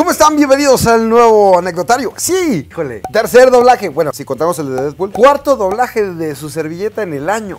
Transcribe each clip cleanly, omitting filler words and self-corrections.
¿Cómo están? Bienvenidos al nuevo anecdotario. ¡Sí! ¡Híjole! Tercer doblaje, bueno, si contamos el de Deadpool. Cuarto doblaje de su servilleta en el año.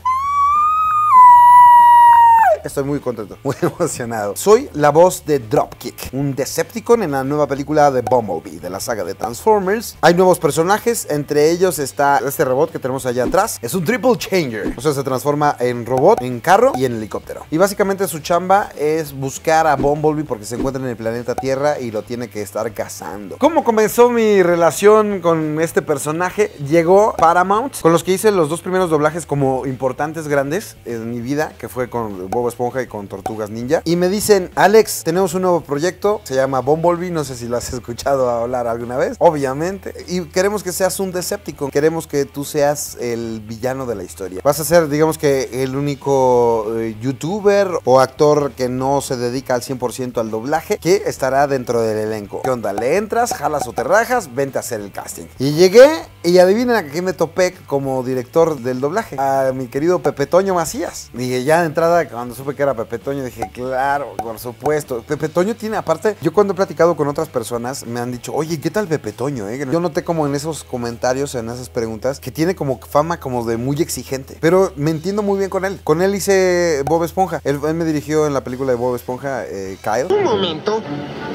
Estoy muy contento, muy emocionado. Soy la voz de Dropkick, un Decepticon en la nueva película de Bumblebee, de la saga de Transformers. Hay nuevos personajes, entre ellos está este robot que tenemos allá atrás. Es un triple changer, o sea, se transforma en robot, en carro y en helicóptero. Y básicamente su chamba es buscar a Bumblebee porque se encuentra en el planeta Tierra y lo tiene que estar cazando. ¿Cómo comenzó mi relación con este personaje? Llegó Paramount, con los que hice los dos primeros doblajes como importantes, grandes en mi vida, que fue con Bob Esponja y con Tortugas Ninja, y me dicen: Alex, tenemos un nuevo proyecto, se llama Bumblebee, no sé si lo has escuchado hablar alguna vez, obviamente, y queremos que seas un Decepticon, queremos que tú seas el villano de la historia, vas a ser, digamos, que el único youtuber o actor que no se dedica al 100% al doblaje, que estará dentro del elenco. ¿Qué onda? ¿Le entras? ¿Jalas o te rajas? Vente a hacer el casting. Y llegué, y adivinen a qué me topé como director del doblaje, a mi querido Pepe Toño Macías. Dije, ya de entrada, cuando supe que era Pepe Toño, dije, claro, por supuesto. Pepe Toño tiene, aparte, yo cuando he platicado con otras personas, me han dicho, oye, ¿qué tal Pepe Toño? Yo noté como en esos comentarios, en esas preguntas, que tiene como fama como de muy exigente. Pero me entiendo muy bien con él. Con él hice Bob Esponja. Él me dirigió en la película de Bob Esponja, Kyle. Un momento,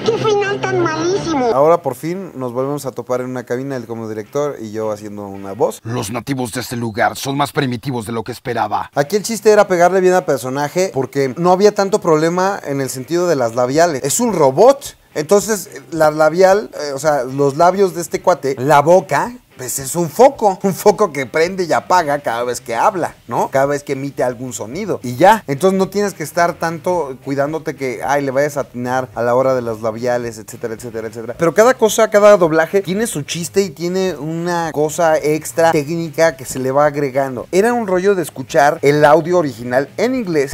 ¿qué final tan malísimo? Ahora por fin nos volvemos a topar en una cabina, él como director y yo haciendo una voz. Los nativos de este lugar son más primitivos de lo que esperaba. Aquí el chiste era pegarle bien al personaje, porque no había tanto problema en el sentido de las labiales. Es un robot. Entonces, la labial, o sea, los labios de este cuate, la boca, pues es un foco que prende y apaga cada vez que habla, ¿no? Cada vez que emite algún sonido y ya. Entonces no tienes que estar tanto cuidándote que, ay, le vayas a atinar a la hora de los labiales, etcétera, etcétera, etcétera. Pero cada cosa, cada doblaje tiene su chiste y tiene una cosa extra técnica que se le va agregando. Era un rollo de escuchar el audio original en inglés.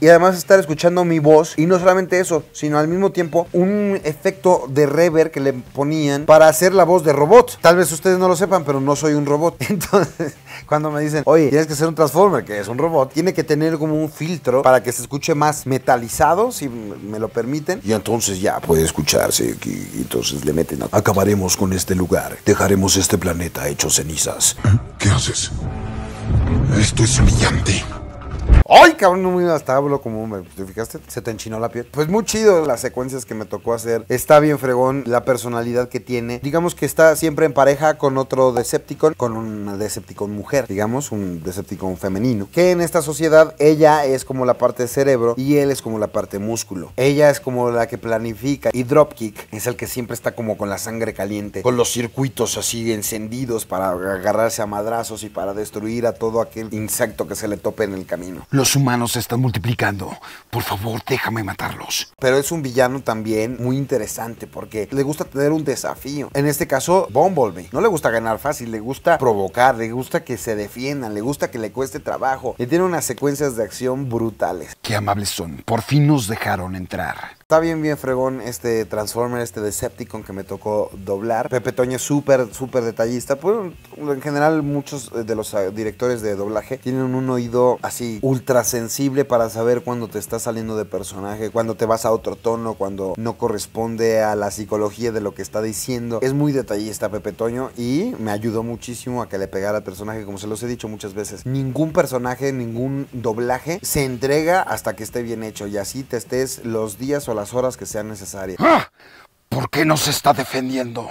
Y además estar escuchando mi voz, y no solamente eso, sino al mismo tiempo un efecto de reverb que le ponían para hacer la voz de robot. Tal vez ustedes no lo sepan, pero no soy un robot. Entonces, cuando me dicen, oye, tienes que ser un Transformer, que es un robot, tiene que tener como un filtro para que se escuche más metalizado, si me lo permiten. Y entonces ya puede escucharse, y entonces le meten a... Acabaremos con este lugar, dejaremos este planeta hecho cenizas. ¿Qué haces? Esto es humillante. ¡Ay, cabrón! No, hasta hablo como, ¿te fijaste? Se te enchinó la piel. Pues muy chido las secuencias que me tocó hacer. Está bien fregón la personalidad que tiene. Digamos que está siempre en pareja con otro Decepticon, con una Decepticon mujer, digamos, un Decepticon femenino. Que en esta sociedad ella es como la parte cerebro y él es como la parte músculo. Ella es como la que planifica y Dropkick es el que siempre está como con la sangre caliente, con los circuitos así encendidos para agarrarse a madrazos y para destruir a todo aquel insecto que se le tope en el camino. Los humanos se están multiplicando. Por favor, déjame matarlos. Pero es un villano también muy interesante porque le gusta tener un desafío. En este caso, Bumblebee. No le gusta ganar fácil, le gusta provocar, le gusta que se defiendan, le gusta que le cueste trabajo. Y tiene unas secuencias de acción brutales. Qué amables son. Por fin nos dejaron entrar. Está bien, bien fregón este Transformer, este Decepticon que me tocó doblar. Pepe Toño es súper, súper detallista. Pues, en general, muchos de los directores de doblaje tienen un oído así ultra sensible para saber cuando te estás saliendo de personaje, cuando te vas a otro tono, cuando no corresponde a la psicología de lo que está diciendo. Es muy detallista Pepe Toño y me ayudó muchísimo a que le pegara al personaje, como se los he dicho muchas veces. Ningún personaje, ningún doblaje se entrega hasta que esté bien hecho y así te estés los días o las horas que sean necesarias. ¡Ah! ¿Por qué no se está defendiendo?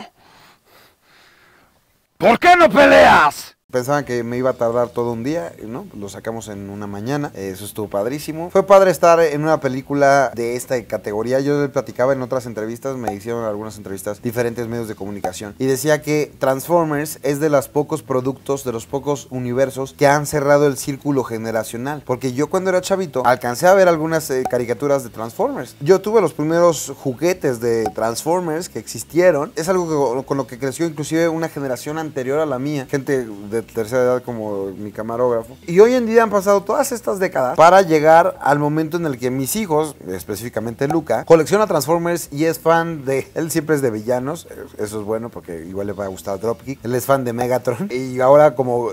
¿Por qué no peleas? Pensaban que me iba a tardar todo un día, ¿no? Lo sacamos en una mañana. Eso estuvo padrísimo. Fue padre estar en una película de esta categoría. Yo le platicaba en otras entrevistas, me hicieron algunas entrevistas diferentes medios de comunicación y decía que Transformers es de los pocos productos, de los pocos universos que han cerrado el círculo generacional. Porque yo cuando era chavito alcancé a ver algunas caricaturas de Transformers. Yo tuve los primeros juguetes de Transformers que existieron. Es algo que, con lo que creció inclusive una generación anterior a la mía. Gente de de tercera edad como mi camarógrafo. Y hoy en día han pasado todas estas décadas para llegar al momento en el que mis hijos, específicamente Luca, colecciona Transformers y es fan de... Él siempre es de villanos, eso es bueno porque igual le va a gustar Dropkick. Él es fan de Megatron y ahora como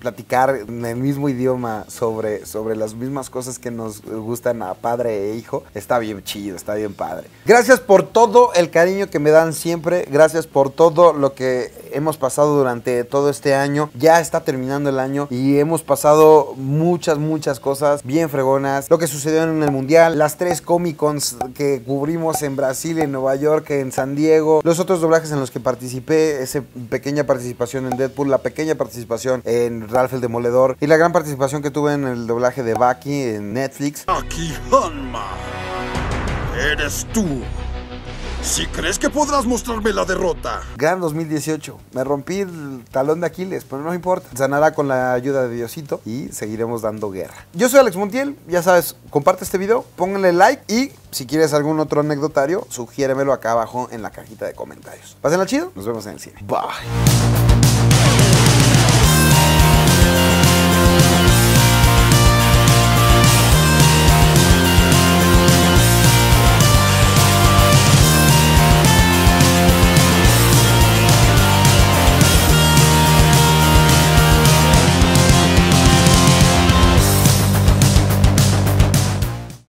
platicar en el mismo idioma sobre las mismas cosas que nos gustan a padre e hijo, está bien chido, está bien padre. Gracias por todo el cariño que me dan siempre, gracias por todo lo que hemos pasado durante todo este año. Ya está terminando el año y hemos pasado muchas cosas bien fregonas. Lo que sucedió en el mundial, las 3 Comic-Cons que cubrimos en Brasil, en Nueva York, en San Diego, los otros doblajes en los que participé, esa pequeña participación en Deadpool, la pequeña participación en Ralph el Demoledor y la gran participación que tuve en el doblaje de Baki en Netflix. Baki Hanma, eres tú. Si crees que podrás mostrarme la derrota. Gran 2018. Me rompí el talón de Aquiles, pero no importa. Sanará con la ayuda de Diosito y seguiremos dando guerra. Yo soy Alex Montiel. Ya sabes, comparte este video, pónganle like y si quieres algún otro anecdotario, sugiéremelo acá abajo en la cajita de comentarios. Pásenla chido. Nos vemos en el cine. Bye.